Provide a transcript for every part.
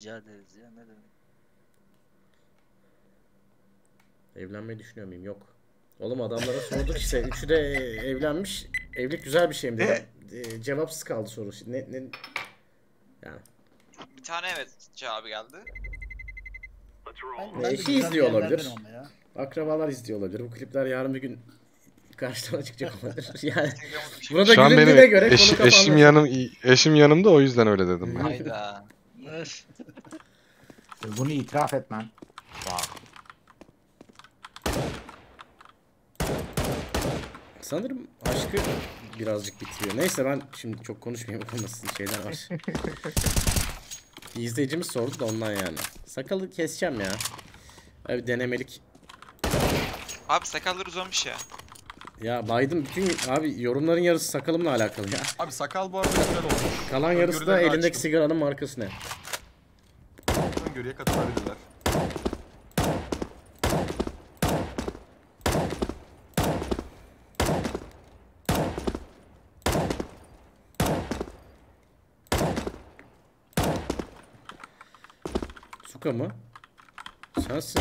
Rica ederiz ya, ne demek. Evlenmeyi düşünüyor muyum? Yok. Oğlum adamlara sorduk işte. Üçü de evlenmiş. Evlilik güzel bir şey mi dedi. Cevapsız kaldı soru. Yani. Bir tane evet cevabı geldi. Eşi izliyor olabilir. Akrabalar izliyor olabilir. Bu klipler yarın bir gün karşıdan çıkacak olabilir. Yani burada gülündüğüne göre eşim yanımda, o yüzden öyle dedim. Hayda. Bunu itiraf etmem. Sanırım aşkı birazcık bitiriyor. Neyse ben şimdi çok konuşmayayım, okunmasın şeyler var. Bir izleyicimiz sordu da ondan yani. Sakalı keseceğim ya. Abi denemelik. Abi sakalları uzamış ya. Ya baydım bütün abi, yorumların yarısı sakalımla alakalı ya. Abi sakal bu arada güzel olmuş. Kalan yarısı da elindeki açtım. Sigaranın markası ne? Öngörüye katılabilirler. Suka mı? Sensin.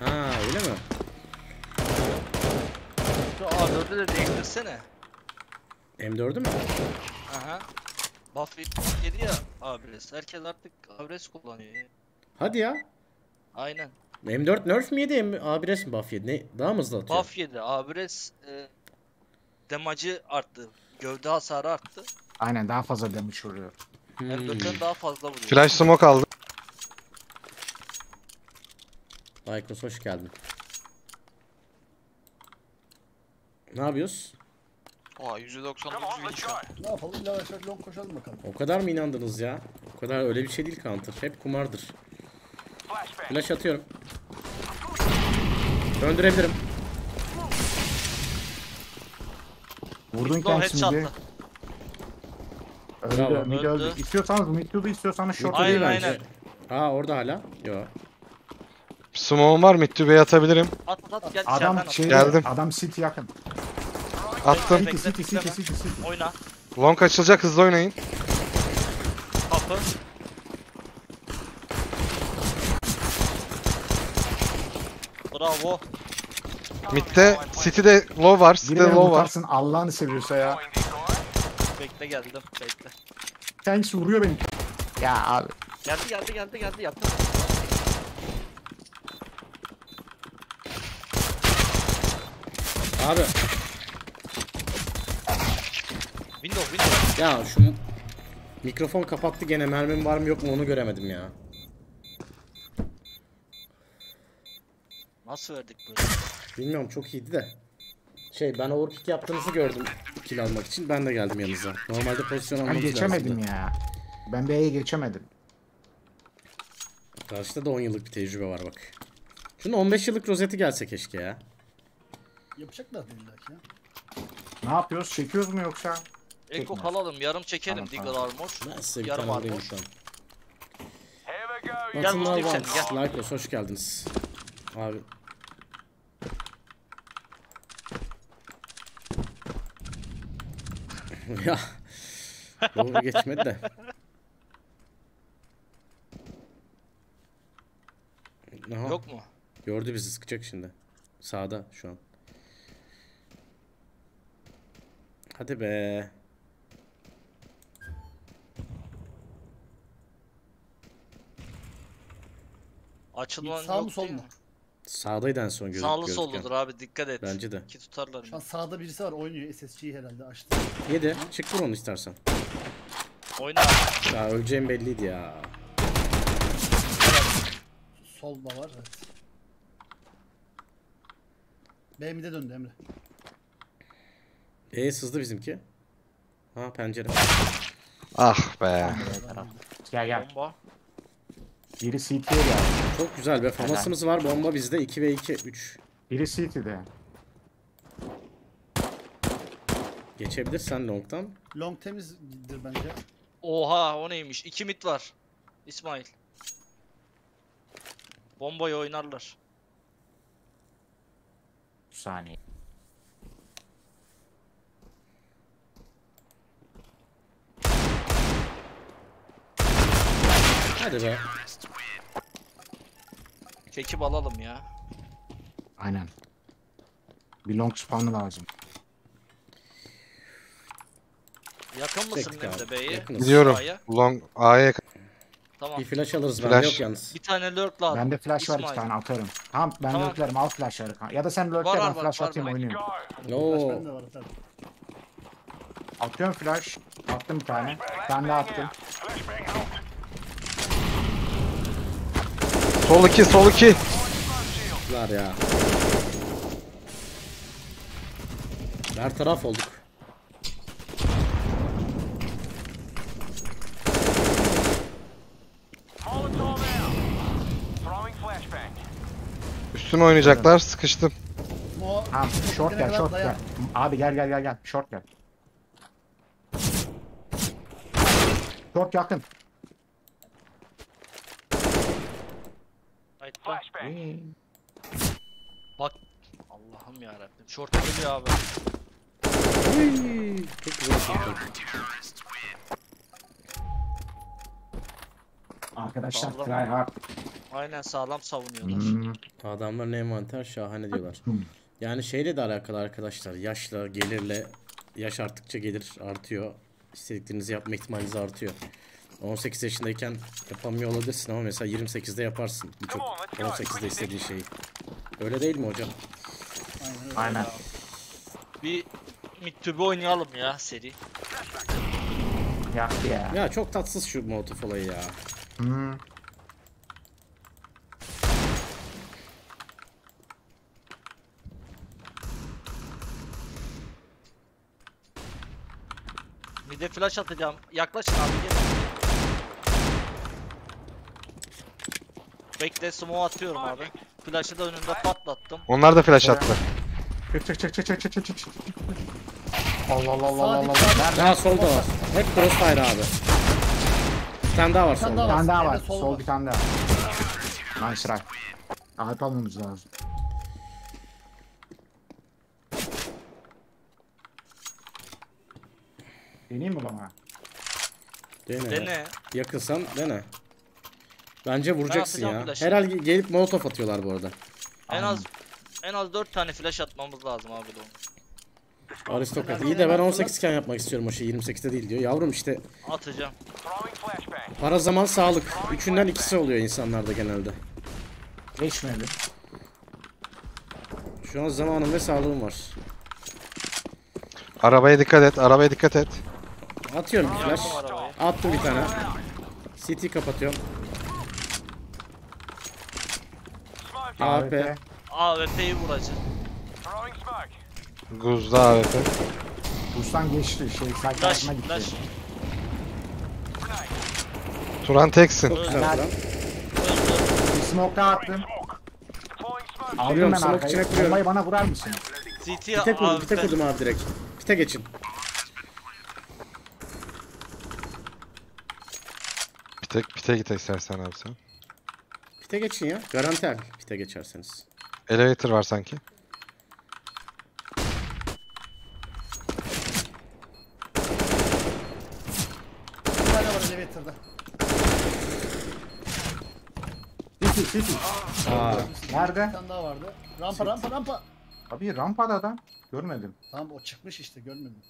Ha öyle mi? Şu A4'ü de değiştirsene. M4'ü mü? Aha. Buff yedi ya abres. Herkes artık abres kullanıyor. Hadi ya. Aynen. M4 nerf mi yedi? Abres mi buff yedi? Ne? Daha mı hızlı atıyor? Buff yedi. Abres damacı arttı. Gövde hasarı arttı. Aynen daha fazla damage vuruyor. M4'ten daha fazla vuruyor. Flash smoke aldı. Aykos hoş geldin. Ne yapıyoruz? Aa %99 ne yapalım, illa aşağı long koşalım bakalım. O kadar mı inandınız ya? O kadar öyle bir şey değil counter. Hep kumardır. Flash atıyorum. Döndürebilirim. Vurdun kendisini. Öldü. İstiyorsanız mid'u da istiyorsanız short'u değil bence. Aa orada hala. Yo. Smoke'um var, mid'u B'ye atabilirim. At gel içeriden at. Geldim. Adam city yakın. Attım. City. Oyna. Long açılacak, hızlı oynayın. Kapı. Bravo. Mid'de city'de low var. City'de low var. Allah'ını seviyorsa ya. Bekle geldim. Bekle. Tanks vuruyor beni. Ya abi. Geldi yaptım. Abi. Windows. Ya şu mikrofon kapattı gene, mermim var mı yok mu onu göremedim ya. Nasıl verdik bunu? Bilmiyorum, çok iyiydi de. Şey ben overkick yaptığınızı gördüm kill almak için, ben de geldim yanınıza. Normalde pozisyon almak lazımdı. Ben geçemedim ya. Ben B'ye geçemedim. Karşıda da 10 yıllık bir tecrübe var bak. Şunun 15 yıllık rozeti gelse keşke ya. Yapacaklar mı illaki ya? Ne yapıyoruz? Çekiyoruz mu yoksa? Eko kalalım, yarım çekelim. Digger armor. Yarım armor. Gel mutlayım seni gel. Likeos hoş geldiniz. Abi. Ya. Doğru geçmedi de. Aha. Yok mu? Gördü bizi, sıkacak şimdi. Sağda şu an. Hadi be. Açılman sağ mı sol mu? Sağdaydı en son gözüküyor. Sağlı solludur abi, dikkat et. Bence de. Ki tutarlar. Şu an sağda birisi var, oynuyor. SSC'yi herhalde açtı. Yedi. Çık vur onu istersen. Oyna. Ya öleceğim belliydi ya. Sol da var. Evet. B'mide döndü Emre. Sızdı bizimki. Ha pencere. Ah be. Gel. Bomba. Biri CT'ye geldi. Çok güzel be. Famasımız var. Bomba bizde. 2 ve 2. 3. Biri CT'de. Geçebilirsen long'tan. Long temizdir bence. Oha o neymiş. 2 mid var. İsmail. Bombayı oynarlar. Bir saniye. Hadi be. Çekip alalım ya. Aynen. Bir long spawn'ı lazım. Yakın mısın Memde Bey'e? Gidiyorum. Long A'ya yakın. Tamam. Bir flash alırız, flash. Bende yok yalnız. Bir tane lurk lazım. Bende flash İsmail var, bir tane atarım. Tamam ben tamam. Lurklerim, al flashları. Ya da sen lurkler, ben flash atayım, oynayayım. Ooo. Atıyorum flash. Attım bir tane. Ben de attım. Sol iki, sol iki. Var ya. Her taraf olduk. Üstüme oynayacaklar, sıkıştım. Abi short gel, short gel. Abi gel gel gel gel, short gel. Short yakın. Bak Allah'ım ya Rabbim. Short geliyor abi. Çok güzel oldu. Arkadaşlar try hard. Aynen sağlam savunuyorlar. Hmm. Adamlar ne envanter şahane diyorlar. Yani şeyle de alakalı arkadaşlar. Yaşla, gelirle, yaş arttıkça gelir artıyor. İstediklerinizi yapma ihtimaliniz artıyor. 18 yaşındayken yapamıyor olabilirsin ama mesela 28'de yaparsın. Birçok 18'de istediği şeyi. Öyle değil mi hocam? Aynen. Bir mid-tube oynayalım ya seri. Ya çok tatsız şu motif olayı ya. Hmm. Bir de flash atacağım. Yaklaşın abi, gel. Bekle, smoke atıyorum abi. Flash'ı da önünde patlattım. Onlar da flash attı. Çık çık çık çık çık çık çık. Allah Allah Allah Allah. Daha solda var. Hep crossfire abi. Bir tane daha var solda. Bir tane daha var. Sol bir tane daha. Nice try. Alp almamız lazım. Deneyim mi bana? Dene. Dene. Yakılsan dene. Bence vuracaksın ya. Flaşı. Herhalde gelip molotof atıyorlar bu arada. En az 4 tane flash atmamız lazım abi de onu. Aristokrat. İyi de ben 18 iken yapmak istiyorum o şey, 28'de değil diyor. Yavrum işte. Atacağım. Para, zaman, sağlık. Üçünden ikisi oluyor insanlarda genelde. Geçmedi. Şu an zamanım ve sağlığım var. Arabaya dikkat et. Arabaya dikkat et. Atıyorum flash. Attım bir tane. City kapatıyorum. AWP. AWP'yi vuracağım. Guzda AWP. Guzdan geçti. Şey, flash, flash. Turan teksin. Smoke'a attım. Alıyorum ben smoke içine kuruyorum. Bombayı bana vurar mısın? Pite kurdum, pite kurdum abi direkt. Pite geçin. Pite git istersen abi sen. Pite geçin ya. Garanti abi pite geçerseniz. Elevator var sanki. Bir tane var elevatorda. City. Nerede? Bir tane daha vardı. Rampa, rampa, rampa. Abi rampada adam. Görmedim. Tamam o çıkmış işte, görmedim.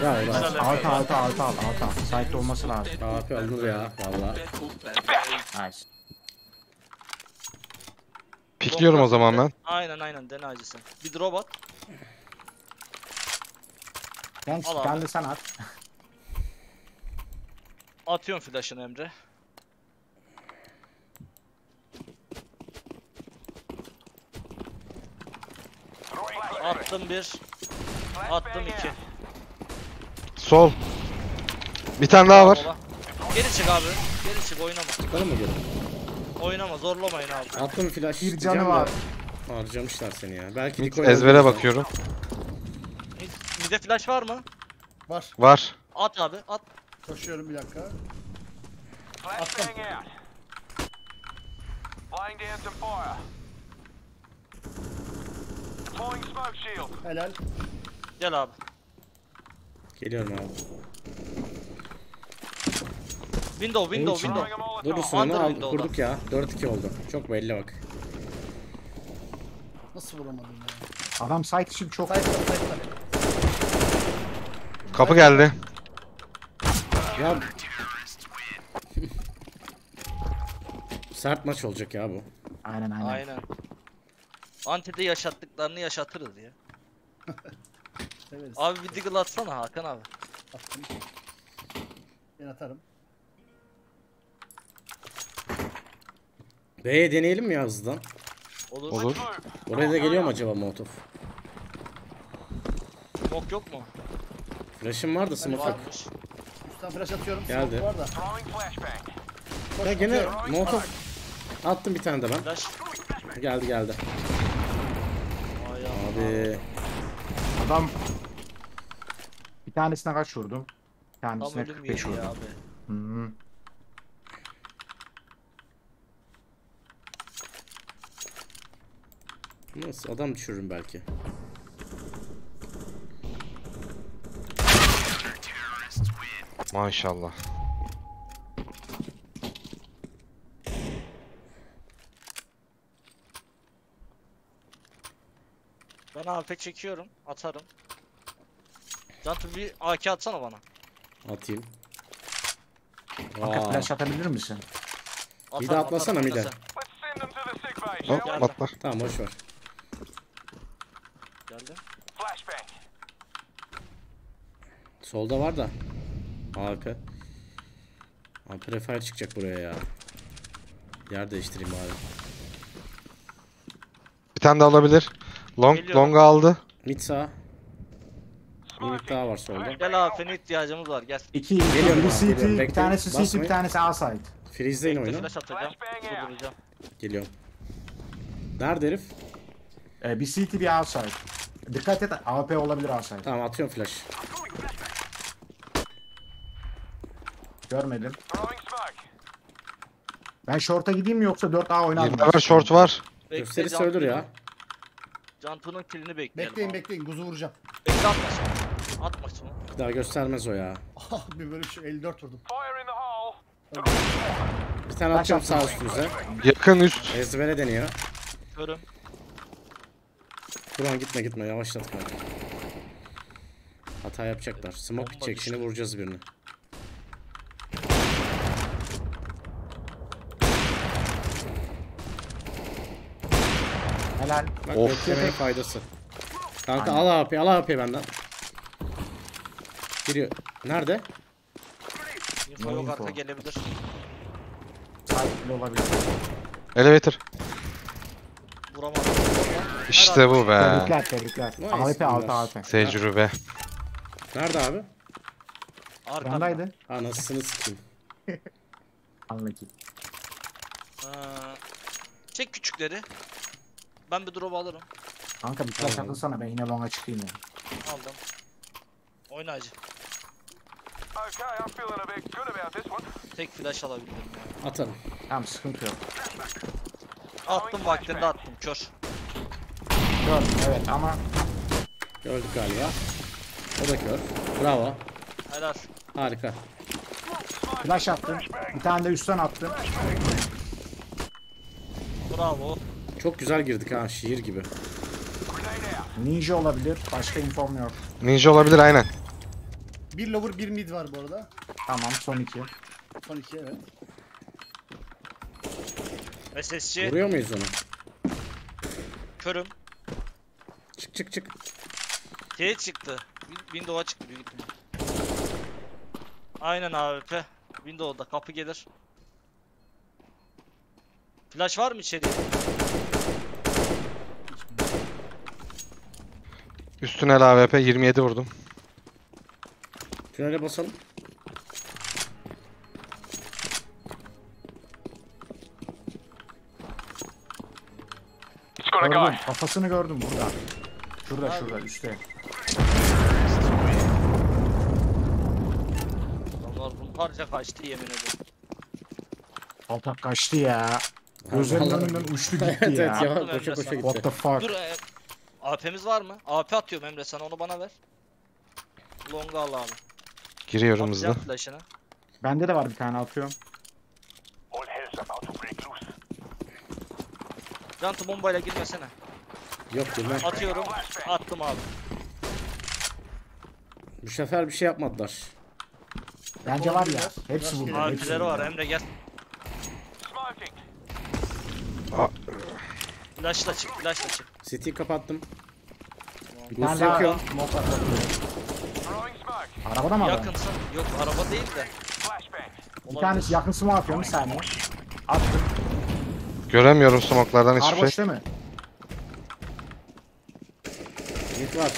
Bravo. Alta. Site'de olması lazım. AP alınır ya valla. Nice. Pikliyorum o zaman ben. Aynen dene acısın. Bir drop at. Ben de sen at. Atıyorum flash'ını Emre. Attım bir. Attım iki. Sol. Bir tane daha var. Geri çık abi. Geri çık, oynama. Çıkalım mı geri? Oynama, zorlamayın abi. Attım flash. Bir canı var. Harcamışlar seni ya. Belki Niko ezbere bakıyorum. Bize flash var mı? Var. Var. At abi, at. Koşuyorum bir dakika. Attım. Helal. Gel abi. Geliyorum abi. Window. Burasını kurduk ya. 4-2 oldu. Çok belli bak. Nasıl vuramadım ya? Adam site için çok... Site. Kapı geldi. Ya... Sert maç olacak ya bu. Aynen. Antep'te yaşattıklarını yaşatırız ya. Abi bir diggle atsana Hakan abi. Attım. Ben atarım. B'ye deneyelim mi ya hızlıdan? Olur. Oraya da geliyor mu acaba Molotov? Smoke yok mu? Flash'ım var da smoke yok. Üstten flash atıyorum. Geldi. Ya gene Molotov attım bir tane de ben. Flash. Geldi. Abi. Adam bir tanesine kaç vurdum? Bir tanesine 45 vurdum. Hı. Nasıl adam düşürürüm belki. Maşallah. Ben AP çekiyorum, atarım. Zaten bir AK atsana bana. Atayım. Kanka flash atabilir misin? Bir de atlasana bir de. Hop atla. Tamam boş ver. Geldi. Solda var da. AP refire çıkacak buraya ya. Yer değiştireyim bari. Bir tane de alabilir. Long'a aldı. Mid sağ. Mid daha var solda. Gel abi, senin ihtiyacımız var, gel. İki geliyorum. Bir tanesi CT, bir tanesi A side. Freeze'leyin oyunu. Geliyorum. Nerede herif? Bir CT, bir A side. Dikkat et, AP olabilir A side. Tamam, atıyorum flash. Görmedim. Ben short'a gideyim mi yoksa 4A oynayalım? Var, short var. Gösteri söylür ya. Cantu'nun killini bekleyelim. Bekleyin, kuzu vuracağım. Bekle, atma şunu. Daha göstermez o ya. Bir böyle şu 54 vurdum. Bir tane atacağım sağ üstümüze. Yakın üst. Ezbere deniyor. Görüm. Duran gitme, yavaşlat kanka. Hata yapacaklar. Smoke bitecek, şimdi vuracağız birini. Helal. Bak beklemenin faydası. Kanka aynen. al AP benden. Giriyor. Nerede? Info. Arka gelebilir. Sakin olabilir. Elevator. Vuramadım. İşte bu be. Tebrikler. AP altı AP. Tecrübe. Nerede abi? Arkandaydı. Anasını sikeyim. Anladım. Çek küçükleri. Ben bir drop alırım. Kanka bir flash atılsana, ben yine longa çıkayım ya. Aldım. Oyna acı. Tek flash alabilirim ya. Atalım. Tamam, sıkıntı yok. Attım, vaktinde attım. Kör evet ama. Gördük galiba. O da kör. Bravo. Helal. Harika. Flash attım. Bir tane de üstten attım. Bravo. Çok güzel girdik ha, şiir gibi. Ninja olabilir, başka inform yok. Ninja olabilir aynen. Bir lower, bir mid var bu arada. Tamam, son iki evet. SSC. Vuruyor muyuz onu? Körüm. Çık. T'ye çıktı. Window'a çıktı büyük ihtimal. Aynen AWP. Window'da kapı gelir. Flash var mı içeriye? Üstüne AWP 27 vurdum. Tünele basalım. Gördüm, kafasını gördüm burada. Şurada üstte. Adamlar bunlarca kaçtı yemin ederim. Altak kaçtı ya. Gözlerin önünden uçtu gitti ya. Evet, yavaş koşa gitti. What the fuck? Dur, AP'miz var mı? AP atıyorum Emre, sana onu bana ver. Longa al abi. Giriyorum hızlı. Bende de var bir tane, atıyorum. Cantu bombayla girmesene. Yok girmem. Atıyorum. Attım abi. Bu sefer bir şey yapmadılar. Bence var ya. Hepsi vurdu. Harbileri var. Emre gel. Flashla çık. Flashla çık. City'yi kapattım. Buz yakıyorum. Arabada mı adam? Yakınsın. Yok araba değil de. Bir tanesi yakın smoke atıyorum. Bir saniye. Attım. Göremiyorum smoke'lardan hiçbir şey. Harboş'ta mı? Git var.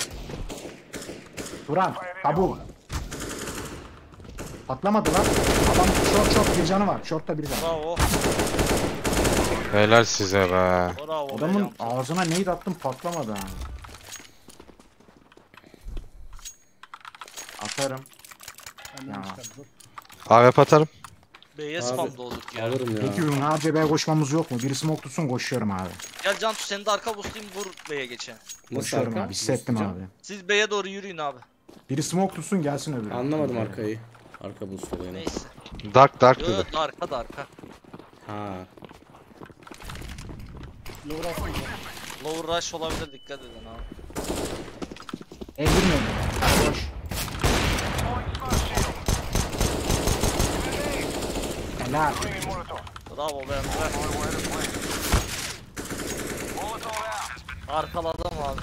Duran, tabu. Patlamadı lan. Adam short bir canı var. Short'ta bir canı. Bravo. Helal size be. Bravo. Adamın be ağzına nade attım, patlamadı. Atarım. AWP atarım. B'ye spamda olduk ya. Peki bunun ACB'ye koşmamız yok mu? Biri smoke tutsun, koşuyorum abi. Gel Cantu seni de arka boostlayayım, vur B'ye geçe. Koşuyorum abi, hissettim abi. Siz B'ye doğru yürüyün abi. Biri smoke tutsun gelsin öbürü. Anlamadım abi. Arkayı. Arka boost olayını. Neyse. Dark dark dedi. Arka da arka. Ha. Low rush olabilir, dikkat edin abi. Ezilmiyorum. Boş. Helal. Bravo be Emre. Arkaladım abi.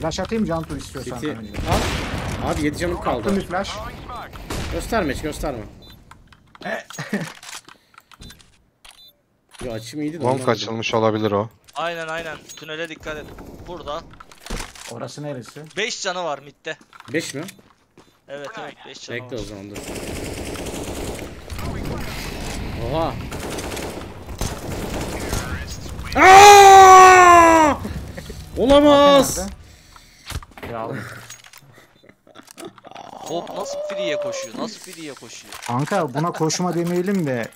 Flash atayım Cantu istiyorsan. City. Al. Abi 7 canım kaldı. Attım bir flash. Gösterme hiç gösterme. Ya açım iyiydi de. Bomb kaçılmış olabilir o. Aynen aynen. Tünele dikkat et. Burada. Orası neresi? 5 canı var midde. 5 mi? Evet evet 5 canı var. Bekle o zaman dur. Oha. Aaaaaaaaaa! Olamaz! Hop nasıl free'ye koşuyor? Nasıl free'ye koşuyor? Kanka buna koşma demeyelim de...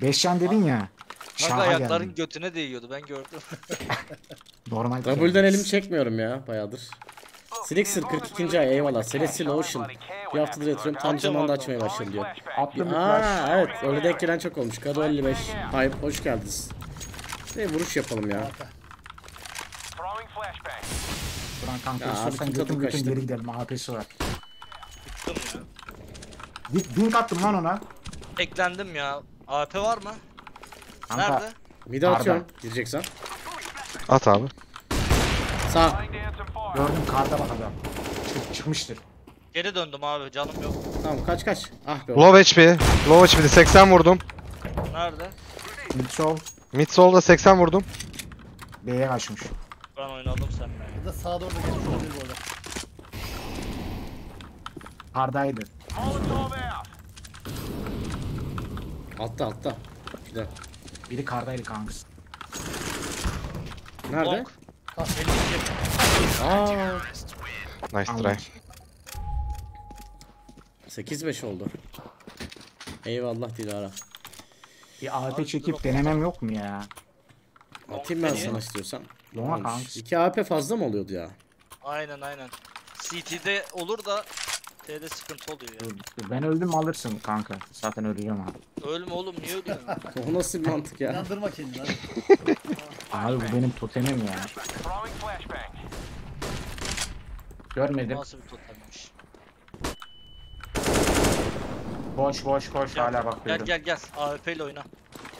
Beşcan dedin ya. Kanka ayakların geldim. Götüne değiyordu ben gördüm. Normal. W'den elimi çekmiyorum ya bayağıdır. Silixir 42. ay eyvallah. Celestial Ocean. Bir haftadır yatırıyorum. Tam zamanda açmaya başladım diyor. Aaa evet. Öyle denk gelen çok olmuş. Kado 55. Hayır hoş geldiniz. Bir vuruş yapalım ya. Buran kanka istiyorsan götüm geri gidelim. AP'si var. Tıktım ya. Dink attım lan ona. Eklendim ya. AP var mı? Kanka. Nerede? Mide atıyorum. Gireceksen. At abi. Sağ. Gördüm karda bak adam. Çıkmıştır. Geri döndüm abi canım yok. Tamam kaç kaç. Ah be. Low HP. Low HP'de 80 vurdum. Nerede? Midsol. Midsol'da 80 vurdum. B'ye kaçmış. Ben oynadım sen be. Ya da sağa doğru geçiyor orada. Kardaydı. Altta altta. Güzel. Biri kardaydı kankası. Nerede? Aaa. Nice try. 8-5 oldu. Eyvallah Dilara. Bir AP çekip denemem yok mu ya? Atayım ben sana istiyorsan. Long kanks. 2 AP fazla mı oluyordu ya? Aynen aynen. CT'de olur da T'de sıkıntı oluyor ya. Ben öldüm alırsın kanka. Zaten öleceğim abi. Ölme oğlum niye ölüyorsun? O nasıl bir mantık ya? İnandırma kendini abi. Abi bu benim totemim ya. Görmedim. Nasıl bir totemmiş? Boş boş boş gel, hala bakıyorum. Gel gel gel AWP ile oyna.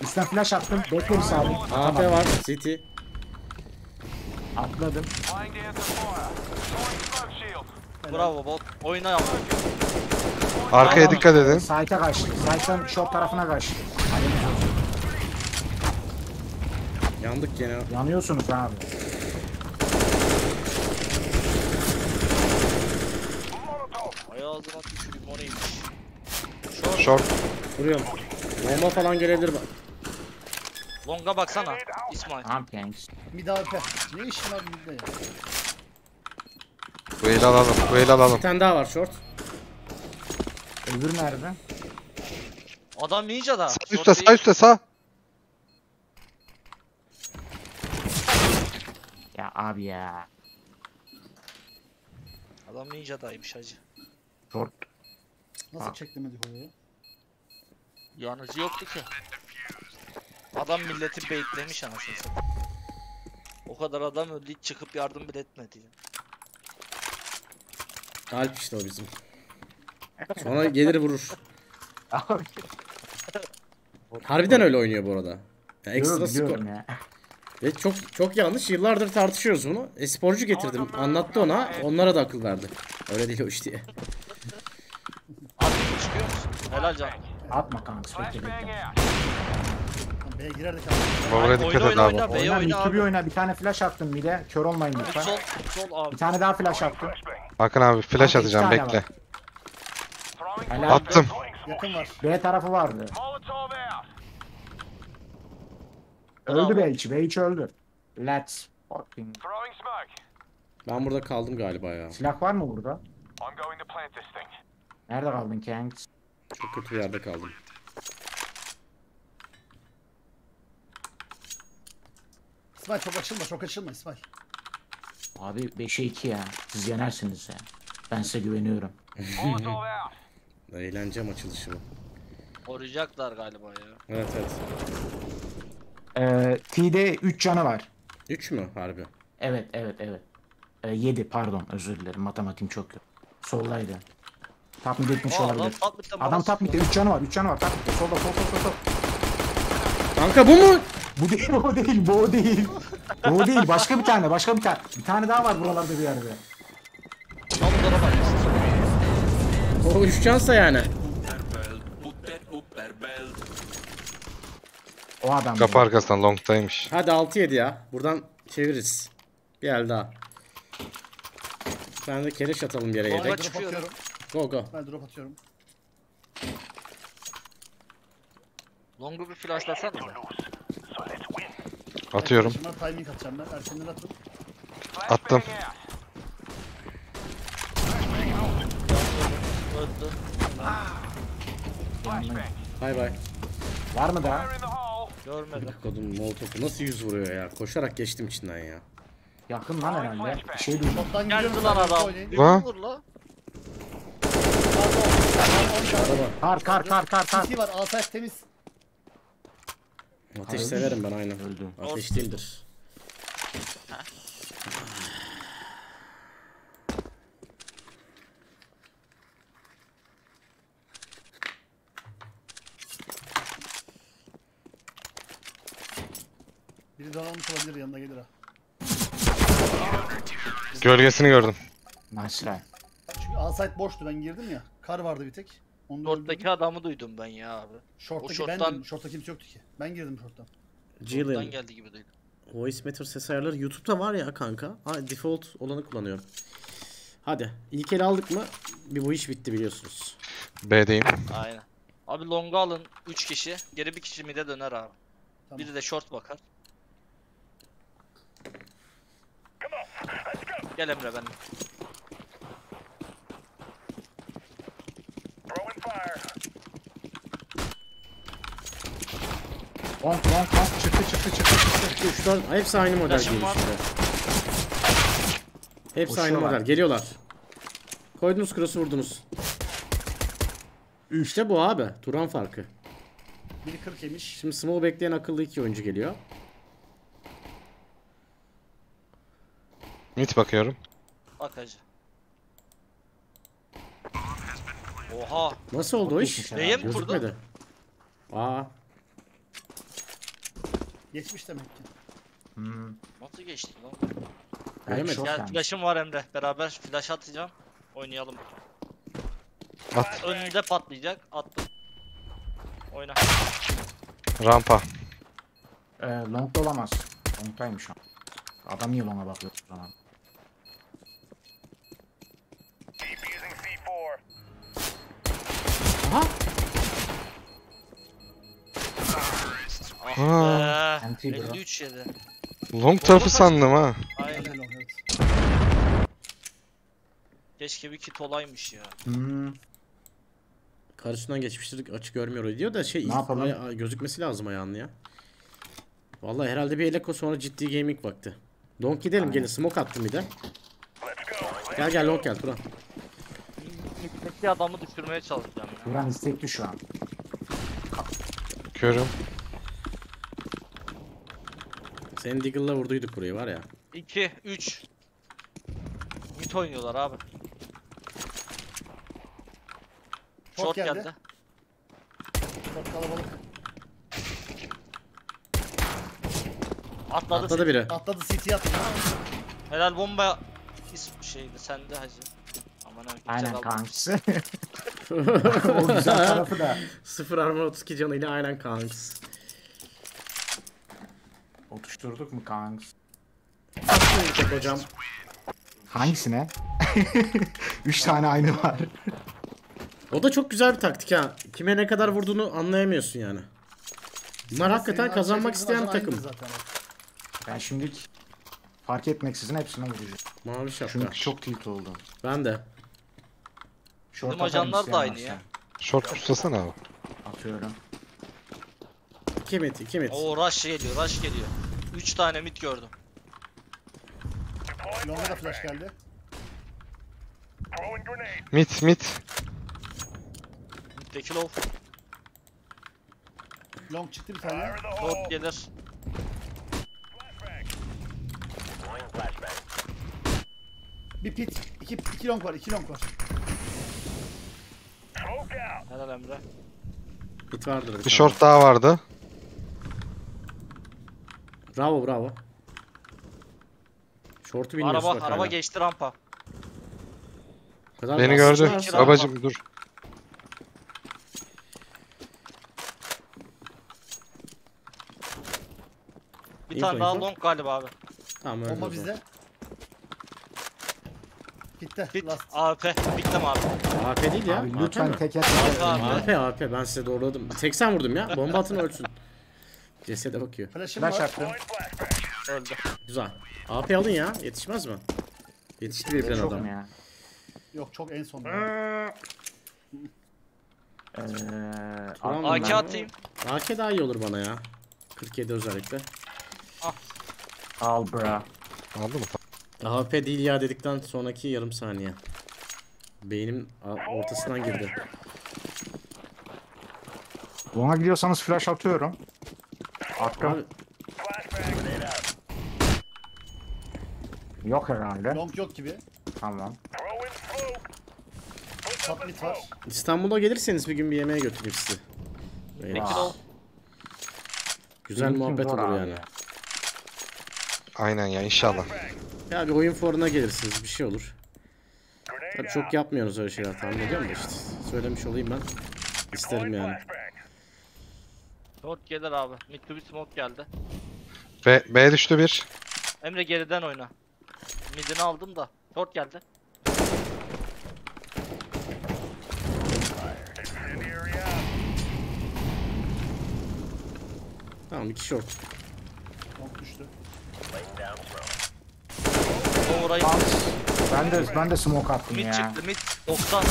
Üstten flash attım. Bekle bir saniye. AWP var. City. Atladım. Bravo bot. Oyna yavrum. Arkaya dikkat edin. Site'e kaçtı. Site'den short tarafına kaçtı. Yandık gene. Yanıyorsunuz abi. Ayağı ağzına tükürüp orayı. Short. Vuruyorum. Bomba falan gelebilir bak. Longa baksana. İsmail. Bir daha öpe. Ne işin var burada ya? Bu el alalım. Bu el alalım. Bir tane daha var short. Öbür nerede? Adam ninja da. Sağ üstte sağ üstte sağ. Ya abi ya. Adam ninja daymış hacı. Short. Nasıl çeklemedik oraya? Yalnız yoktu ki. Adam milleti baitlemiş anasını satayım. O kadar adam öldü, hiç çıkıp yardım bile etmedi. Alp işte o bizim. Sonra gelir vurur. Harbiden öyle oynuyor bu arada. Yani ekstra skor. Ya. Ve çok yanlış. Yıllardır tartışıyoruz bunu. Sporcu getirdim. Anlattı ona. Onlara da akıl verdi. Öyle değil o iş diye. Abi çıkıyor musun? Helal canım. Atma kanka sürekli. B'ye girerdik abi. Oraya dikkat et abi. Oyna bir oyna. Bir tane flash attım bir de. Kör olmayın lütfen. Sol abi. Bir tane daha flash attım. Bakın abi flash atacağım bekle. Helal. Attım. Yakın var. B tarafı vardı. Öldü B2 öldü. Let's fucking. Ben burada kaldım galiba ya. Silah var mı burada? Nerede kaldın Kanks? Çok kötü bir yerde kaldım. İsmail çok açılma İsmail. Abi 5'e 2 ya. Siz yenersiniz ya. Ben size güveniyorum. Eğleneceğim açılışımı. Koruyacaklar galiba ya. Evet. T'de 3 canı var. 3 mü harbi? Evet. 7 pardon özür dilerim matematiğim çok yok. Soldaydı. Tap mı bitmiş olabilir. Adam tap mı? 3 canı var. 3 canı var. Tap mı? Solda. Kanka bu mu? Bu değil. Bu değil. Başka bir tane. Bir tane daha var buralarda bir yerde. Tam bunlara bak. O 3 cansa yani. O adam kapı arkasından longtaymış. Hadi 6-7 ya. Buradan çeviririz. Bir el daha. Ben de kereş atalım yere yedek. Go. Ben drop atıyorum. Long'u bir flashlasana. Atıyorum. Timing atacağım ben. Erkenleri atın. Attım. Bye. Var mı daha? Görmedim. Kodum molotofu nasıl 100 vuruyor ya? Koşarak geçtim içinden ya. Yakın lan herhalde. Bir şey duydum. Geldi lan adam. Lan. Kar. Sisi var. Ateş temiz. Ateş severim ben aynen. Öldüm. Ateş değildir. Biri daha almış olabilir, yanına gelir ha. Gölgesini gördüm. Maçlar. Çünkü outside boştu, ben girdim ya. Kar vardı bir tek. Short'taki adamı duydum ben ya abi. Short'ta kimse yoktu ki. Ben girdim short'tan. Short'tan geldi gibi duydum. Voice Matter ses ayarları YouTube'da var ya kanka. Ha, default olanı kullanıyorum. Hadi ilk el aldık mı bir bu iş bitti biliyorsunuz. B'deyim. Aynen. Abi long'a alın 3 kişi. Geri bir kişi mid'e döner abi. Tamam. Biri de short bakar. Gel Emre ben. Long çıktı. Uçtan hepsi aynı model geliyor. Hepsi aynı model geliyorlar. Koydunuz cross'u vurdunuz. İşte bu abi Turan farkı. Biri 40 yemiş. Şimdi small bekleyen akıllı 2 oyuncu geliyor. Mit bakıyorum. Bakacı. Oha. Nasıl oldu o iş? Neye mi kurdu? Aa. Geçmiş demek ki. Nasıl geçti lan? Gelmedi. Gel flash'ım var Emre. Beraber flash atacağım. Oynayalım. At. Önünde patlayacak. Attım. Oyna. Rampa. Long olamaz. Long'taymış an. Adam niye long'a bakıyor? Tamam. Aha. 53 yedi. Long tarafı sandım ha. Aynen. Keşke bir kit olaymış ya. Karşısından geçmiştir açık görmüyor diyor da şey gözükmesi lazım ayağını ya. Vallahi herhalde bir eleko sonra ciddi gaming vakti. Long gidelim gelin smoke attım bir de. Gel long gel Turan. Buradaki adamı düşürmeye çalışacağım. Buran istekli şu an. Körüm. Sen Deagle'la vurduyduk burayı var ya. 2, 3. Mid oynuyorlar abi. Short geldi. Short kalabalık. Atladı biri. Atladı, CT attı. Helal bomba şeydi sende hacı. Aynen kanks. O güzel tarafı da. 0 armor 32 canı ile aynen kanks. Otuşturduk mu kanks? Atlayacak hocam. Hangisine? 3 tane aynı var. O da çok güzel bir taktik ha. Kime ne kadar vurduğunu anlayamıyorsun yani. Bunlar hakikaten kazanmak isteyen takım. Ben şimdilik fark etmeksizin hepsine vuracağım. Mavi şapka. Çünkü çok tilt oldum. Ben de. Şort ajanlar da aynı ya. Şort tutsasana abi. Atıyorum. 2 mid, 2 mid. Oo rush geliyor, rush geliyor. 3 tane mid gördüm. Longa da flash geldi. Mid, mid. Mid'deki low. Long çıktı bir tane. Short gelir. Bir pit, 2 long var, 2 long var. Helal Emre. Pit vardır. Bir short daha vardı. Bravo bravo. Short'u bilmiyorsun. Araba geçti rampa. Beni gördü. Babacım dur. Bir tane daha long galiba abi. Tamam öyle. Bomba bizde. Bitti. Bit. AP. Bittim abi. AP değil ya. Abi, lütfen tek et. AP. Ben size doğruladım. 80 vurdum ya. Bomba atın ölçün. CS'de bakıyor. Flash attım. Öldü. Güzel. AP alın ya. Yetişmez mi? Yetişti bir plan adam. Ya. Yok çok en son. AK atayım. AK daha iyi olur bana ya. 47 özellikle. Ah. Al bra. Aldı mı? AP değil ya dedikten sonraki yarım saniye. Beynim ortasından girdi. Ona gidiyorsanız flash atıyorum. Arka. Yok herhalde. Long yok gibi. Tamam. İstanbul'a gelirseniz bir gün bir yemeğe götüreyim sizi. Güzel benim muhabbet olur abi. Yani. Aynen ya inşallah. Ya bir oyun forumuna gelirsiniz bir şey olur. Tabii çok yapmıyorsunuz öyle şeyler tahmin ediyorum da işte. Söylemiş olayım ben. İsterim yani. Short gelir abi. Mid smoke geldi. B düştü bir. Emre geriden oyna. Mid'ini aldım da. Short geldi. Tamam iki short. Short düştü. Ben de smoke attım mid ya. Mid çıktı mid 90.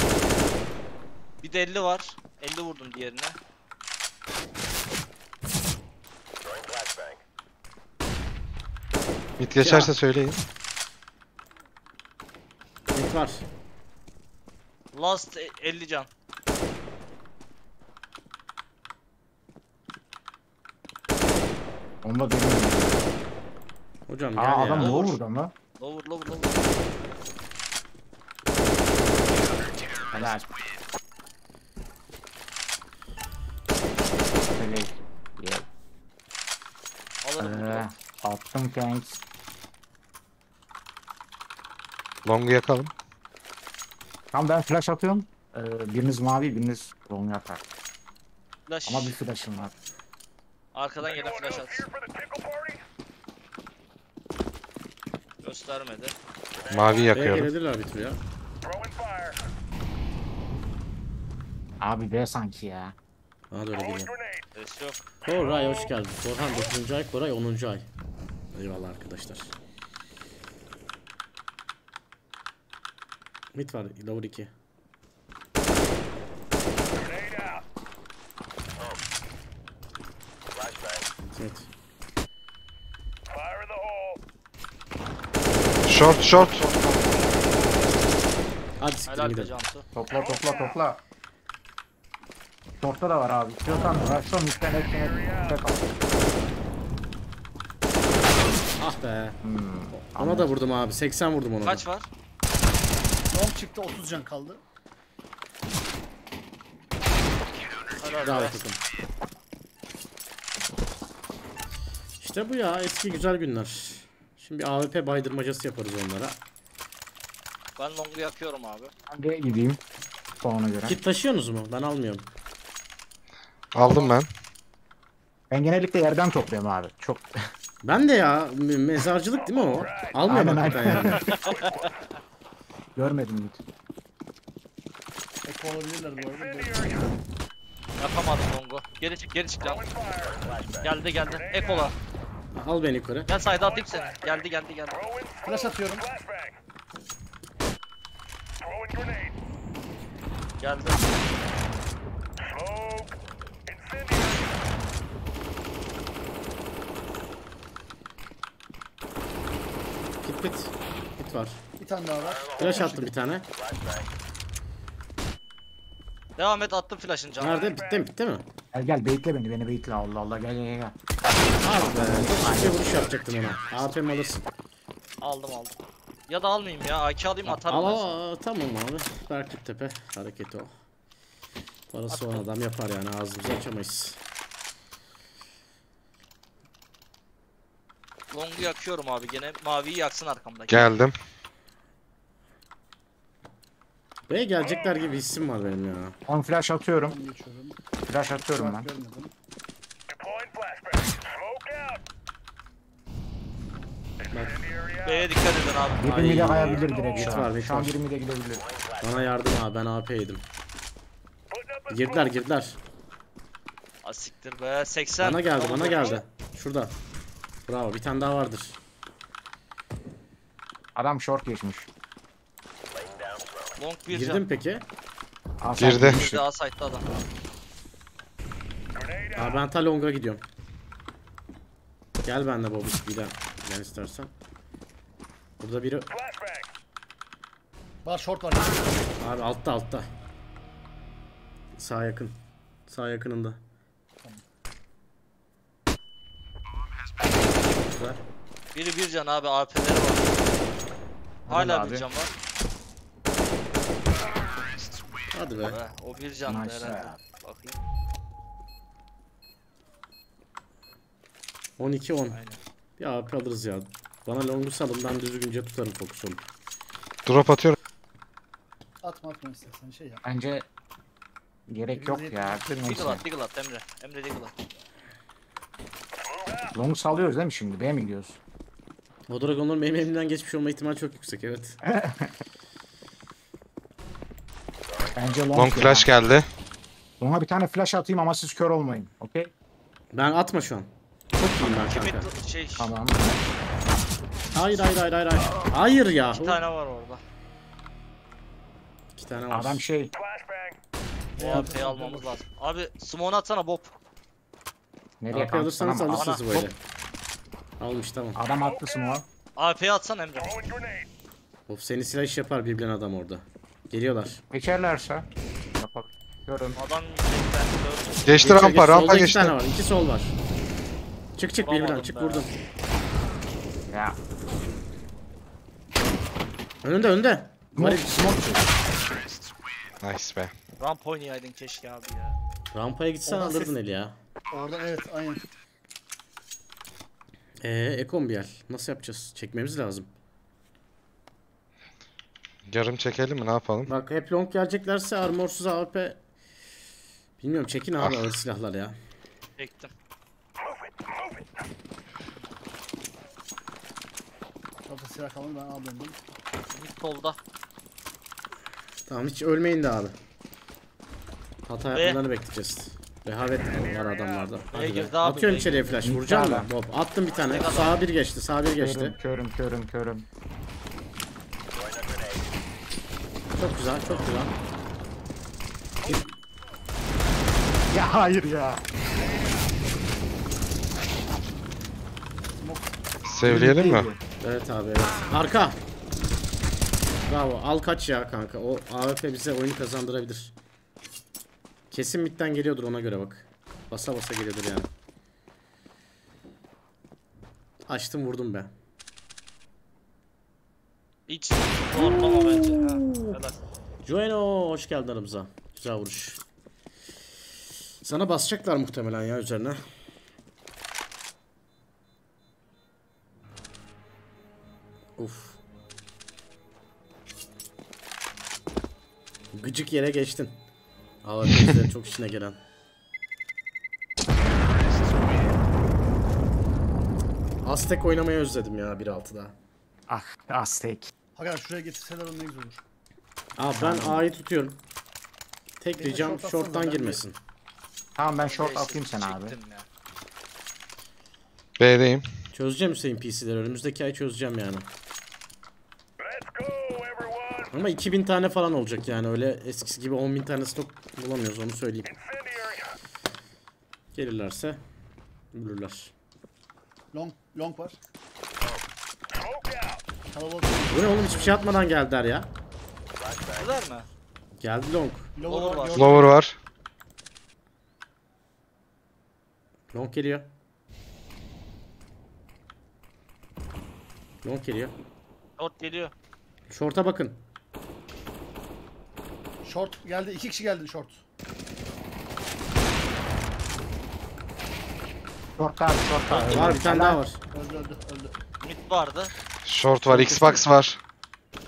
Bir de 50 var. 50 vurdum diğerine. Mid geçerse söyleyin. Mid var. Last 50 can. Onda değil. Hocam gel ya. Adam low vurdu ama. Lower. Helal. Helal. Attım kanks. Long'u yakalım. Tamam ben flash atıyorum. Biriniz mavi, biriniz long'u atar. Flash. Ama bir flash'ım var. Arkadan gelen flash at. Göstermedi. Mavi yakıyorum. Gelirler bir tür ya. Abi be sanki ya. Hadi öyle gidelim. Koray hoş geldin. Korhan 9. ay, Koray 10. ay. Eyvallah arkadaşlar. Mid var, lower 2. Evet. Short. Hadi siktir gidelim. Topla. Torta da var abi. İstiyorsan raşla mitten etmeye kalk. Ah be. Ona da vurdum abi. 80 vurdum ona. Kaç var? 10 çıktı, 30 can kaldı. Bravo takım. İşte bu ya, eski güzel günler. Şimdi AWP baydırmacası yaparız onlara. Ben long'u yakıyorum abi. Hangiye gideyim? Ona göre. Kit taşıyorsunuz mu? Ben almıyorum. Aldım ben. Ben genellikle yerden topluyorum abi. Çok. Ben de ya, mezarcılık değil mi o? Almıyorum ben yani. Görmedim hiç. Ek olabilirler bu arada. Yapamadım longu. Geri çık lan. Geldi. Ek ola. Al beni yukarı. Ben sayda atayım seni. Geldi. Flash atıyorum. Geldi. Git var. Bir tane daha var. Flash attım bir tane. Devam et, attım flash'ın canı. Nerede? Bitti mi? Gel baitle beni baitle. Allah gel. Abi ben şey vuruş yapacaktım ona. AP'm alırsın. Aldım. Ya da almayayım ya. AK alayım atarım. Al tamam abi. Berk Rip Tepe hareketi o. Parası olan adam yapar yani, ağzımızı açamayız. Long'u yakıyorum abi, gene maviyi yaksın arkamda. Geldim. Ve gelecekler gibi hissim var benim ya. On flash atıyorum. Flash atıyorum ben. B'ye dikkat edin abi. Birimi de kayabilir direkt şu an. Birimi de gidebilir. Bana yardım abi, ben AP'ydim. Girdiler. Asiktir be, 80. Bana geldi. Şurada. Bravo, bir tane daha vardır. Adam short geçmiş. Long bir girdi mi peki? Girdi. A site'da adam. Abi ben ta long'a gidiyorum. Gel benimle babuş bir daha. Ben istersen. Burada biri. Var short var. Abi altta. Sağ yakın. Sağ yakınında. Biri bir can abi, AP'leri var. Hala bir can var. Hadi be. O bir can nice herhalde. Ya. Bakayım. 12-10. Aynen. Bir AP alırız ya. Bana longu salın, ben düzgünce tutarım fokus olup. Drop atıyorum. Atma istersen şey yap. Bence gerek yok ya. Diggle at Emre. Emre diggle at. Long'u sallıyoruz değil mi şimdi? B'ye mi gidiyoruz? O dragonların benim elimden geçmiş olma ihtimali çok yüksek, evet. Bence long flash geldi. Long'a bir tane flash atayım ama siz kör olmayın. Okey? Ben atma şu an. Çok iyiyim ben kanka. Tamam. Hayır. Hayır ya. İki tane var orada. İki tane var. Adam şey. O AP'yi almamız lazım. Abi smoke atsana Bob. AP alırsanız alırsınız böyle. Hop. Almış tamam. Adam atlasın o. AP'ye atsan Emre. Of, seni silah iş yapar birbirine adam orada. Geliyorlar. Geçerlerse. Yapak. Görün. Adam geçti rampa geçti. Solda 2 tane var. 2 sol var. Çık birbirine çık buradan. Ya. Önünde. Mari smoke. Nice be. Ramp oynayaydın keşke abi ya. Rampaya gitsen oradan alırdın eli ya. Oradan evet aynen. Ekon bir yer. Nasıl yapacağız? Çekmemiz lazım. Yarım çekelim mi? Ne yapalım? Bak hep long geleceklerse armorsuz AWP. Bilmiyorum, çekin abi ağır silahlar ya. Çektim. Çok silah kalmadı, ben aldım. Hiç solda. Tamam, hiç ölmeyin de abi. Hata yapmalarını bekleyeceğiz. Rehavet var adamlarda. Atıyorum içeriye flash. Vuracağım mı? Bob. Attım bir tane. Sağa bir geçti. Körüm. Çok güzel. Ya hayır ya. Sevleyelim mi? Evet abi. Arka. Bravo. Al kaç ya kanka. O AWP bize oyunu kazandırabilir. Kesin midden geliyordur, ona göre bak. Basa basa geliyordur yani. Açtım vurdum be. Hiç normal bence. Ha. Joeno hoş geldin aramıza. Güzel vuruş. Sana basacaklar muhtemelen ya üzerine. Uf. Gıcık yere geçtin. AWP'de çok işine gelen. Aztek oynamayı özledim ya 1.6'da. Ah Aztek. Hakan şuraya getirseler onun ne güzel olur. Aa ben A'yı tutuyorum. Tek benim ricam short'tan girmesin. Tamam ben short atayım sen abi. B'deyim. Çözeceğim Hüseyin PC'leri, önümüzdeki ay çözeceğim yani. Ama 2000 tane falan olacak yani, öyle eskisi gibi 10.000 tane stok bulamıyoruz, onu söyleyeyim. Gelirlerse bulurlar. Long var. Bu ne oğlum, hiçbir şey atmadan geldiler ya. Geldiler mi? Geldi long. Lower var. Long geliyor. Long geliyor. Short geliyor. Short'a bakın. Short geldi, 2 kişi geldi short. Short abi. Var bir tane daha var. Öldü. Mid vardı. Short var, Xbox var.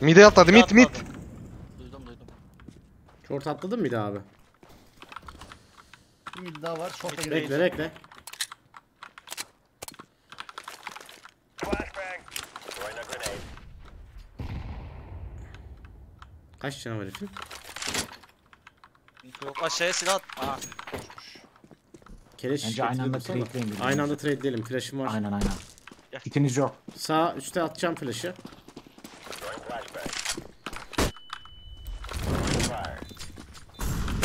Mid'e atladı, mid. Duydum. Short atladın mı abi? Mid daha var, short'a girelim. Bekle. Kaç tane var herifin? Yok, aşağıya silah at. Bence aynı anda trade'leyelim. Aynı anda trade'leyelim, flash'ım var. Aynen. İkiniz yok. Sağ üstte atacağım flash'ı.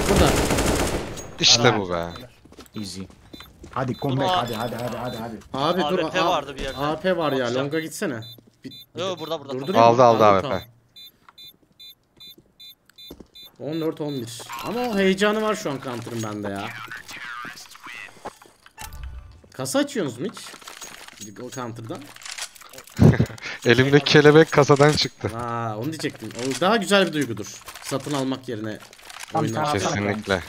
Burada. İşte bu be. Easy. Hadi comeback, hadi. Abi dur, AP vardı bir yerde. AP var ya, longa gitsene. Yo burada. Aldı AP. 14-11. Ama o heyecanı var şu an counter'ın bende ya. Kasa açıyorsunuz mu hiç? O counter'dan. Elimdeki kelebek kasadan çıktı. Aa, onu diyecektim. O daha güzel bir duygudur. Satın almak yerine oynar. Kesinlikle.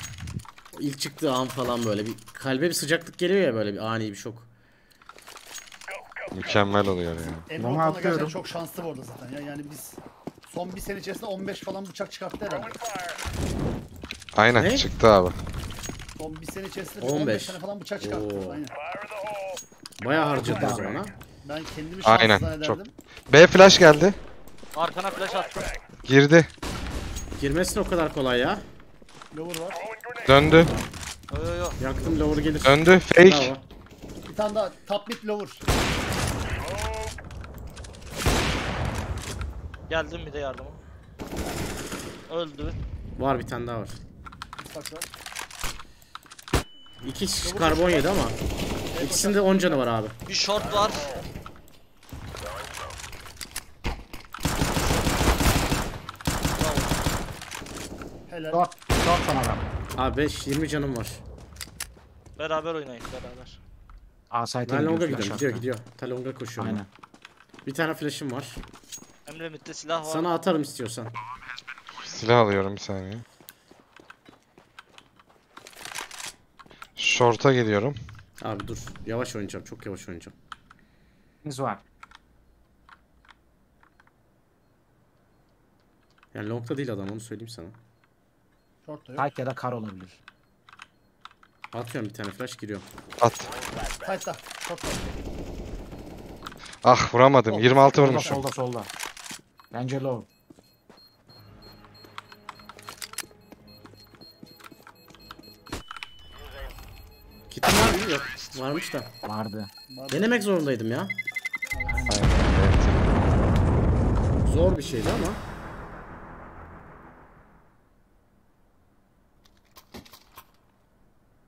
İlk çıktığı an falan böyle bir kalbe bir sıcaklık geliyor ya, böyle bir ani bir şok. Mükemmel oluyor ya. Emre gerçekten çok şanslı bu arada zaten. Yani biz son bir sene içerisinde 15 falan bıçak çıkarttı herhalde. Aynen ne? Çıktı abi. Son bir sene içerisinde 15 tane falan bıçak çıkarttı. Aynen. Bayağı harcadı abi ona. Ben kendimi şanslı zannederdim. Çok. B flash geldi. Arkana flash attı. Girdi. Girmesin o kadar kolay ya. Lower var. Döndü. Yaktım, lower gelir. Döndü. Fake. Bravo. Bir tane daha top mid lower. Geldim bir de yardıma. Öldü. Var bir tane daha var. İki kişi karbon yedi ama ikisinde 10 canı var abi. Bir short var. Helal. Abi 20 canım var. Beraber oynayın beraber. Ben longa gidiyorum. Gidiyor. Talonga koşuyor. Aynen. Bir tane flash'im var. Emre midde silah var. Sana atarım istiyorsan. Silah alıyorum bir saniye. Short'a geliyorum. Abi dur. Yavaş oynayacağım. Çok yavaş oynayacağım. Biz var. Yani long'da değil adam, onu söyleyeyim sana. Short'ta yok. Tight ya da kar olabilir. Atıyorum bir tane flash, giriyorum. At. Tight'ta. Short'ta. Ah vuramadım. 26 vurmuşum. Solda. Bence low. Kitim var mı? Yok. Varmış da. Vardı. Denemek zorundaydım ya. Zor bir şeydi ama.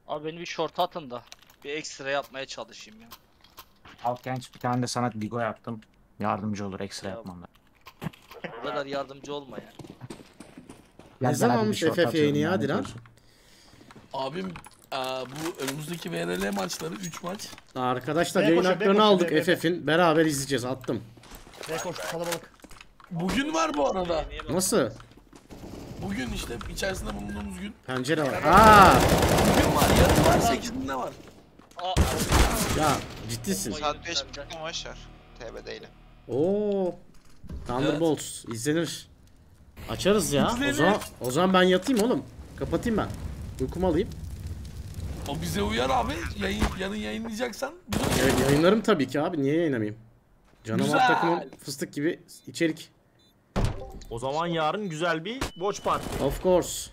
Abi beni bir short atın da bir ekstra yapmaya çalışayım ya. Alt genç bir tane de sana digo yaptım. Yardımcı olur ekstra yapmamda. kadar yardımcı olma yani. Ne zamanmış FF yayını ya Dilan? Abim bu önümüzdeki VNL maçları 3 maç. Arkadaşlar yayın haklarını aldık FF'in. Beraber izleyeceğiz, attım. Ne koştu kalabalık. Bugün var bu arada. Nasıl? Bugün işte içerisinde bulunduğumuz gün. Pencere var. Aaa. Bugün var, yarın var, 8'inde var. Ya ciddisin. Saat 5 bitti maçlar. TBD'yle. Ooo. Thunderbolts evet. İzlenir. Açarız ya. İzlenir. O zaman ben yatayım oğlum. Kapatayım ben. Uykumu alayım. O bize uyar abi. Yarın yayınlayacaksan. Evet yayınlarım tabii ki abi. Niye yayınlamayayım? Canavar takımın fıstık gibi içerik. O zaman yarın güzel bir watch party. Of course.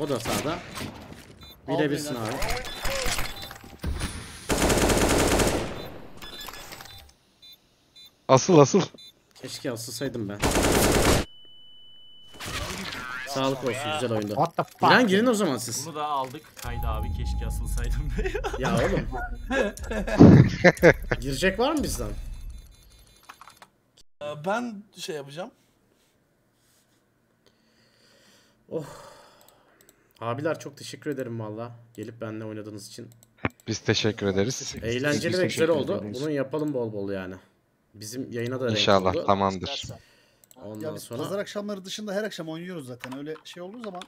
O da sağda. Bilebilsin abi. Asıl. Keşke asılsaydım ben. Sağlık olsun ya. Güzel oyunda. Bilen girin o zaman siz. Bunu da aldık. Kaydı abi keşke asılsaydım. Ya oğlum. Girecek var mı bizden? Ben şey yapacağım. Oh. Abiler çok teşekkür ederim valla. Gelip benimle oynadığınız için. Biz teşekkür ederiz. Eğlenceli ve güzel oldu. Bunu yapalım bol bol yani. Bizim yayına da İnşallah oldu. Tamamdır. Ondan ya biz sonra... pazar akşamları dışında her akşam oynuyoruz zaten. Öyle şey olduğu zaman,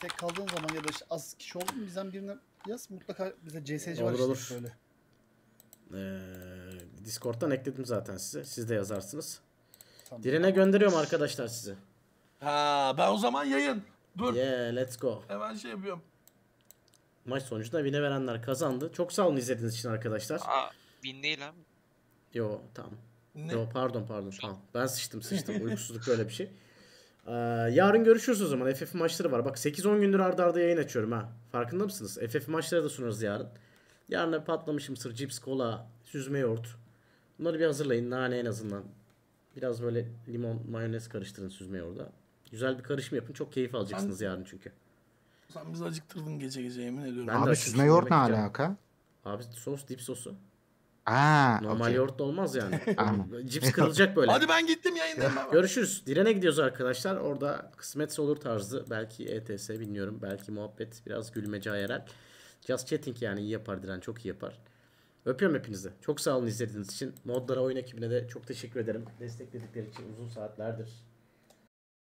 tek kaldığın zaman ya da işte az kişi oldu mu bizden birine yaz. Mutlaka bize CS'ci var olur. İşte böyle. Discord'dan ekledim zaten size. Siz de yazarsınız. Tamam. Direne gönderiyorum arkadaşlar sizi. Ha, ben o zaman yayın. Dur. Yeah, let's go. Hemen şey yapıyorum. Maç sonucunda win'e verenler kazandı. Çok sağ olun izlediğiniz için arkadaşlar. Aa, win değil abi. Yo tamam. Ne? Yo pardon tamam. Ben sıçtım. Uykusuzluk böyle bir şey. Yarın görüşürüz o zaman. FF maçları var. Bak 8-10 gündür arda yayın açıyorum ha. Farkında mısınız? FF maçları da sunuyoruz yarın. Yarın patlamış mısır, cips, kola, süzme yoğurt. Bunları bir hazırlayın. Nane en azından. Biraz böyle limon, mayonez karıştırın süzme yoğurda. Güzel bir karışım yapın. Çok keyif alacaksınız yarın çünkü. Sen bizi acıktırdın gece yemin ediyorum. Ben abi süzme yoğurt ne alaka? Abi sos, dip sosu. Aa, normal okay. Yoğurt da olmaz yani. Cips kırılacak böyle. Hadi ben gittim yayından. Görüşürüz. Direne gidiyoruz arkadaşlar. Orada kısmetse olur tarzı. Belki ETS bilmiyorum. Belki muhabbet. Biraz gülmece ayarak. Just chatting yani iyi yapar Diren. Çok iyi yapar. Öpüyorum hepinizi. Çok sağ olun izlediğiniz için. Modlara, oyun ekibine de çok teşekkür ederim. Destekledikleri için uzun saatlerdir.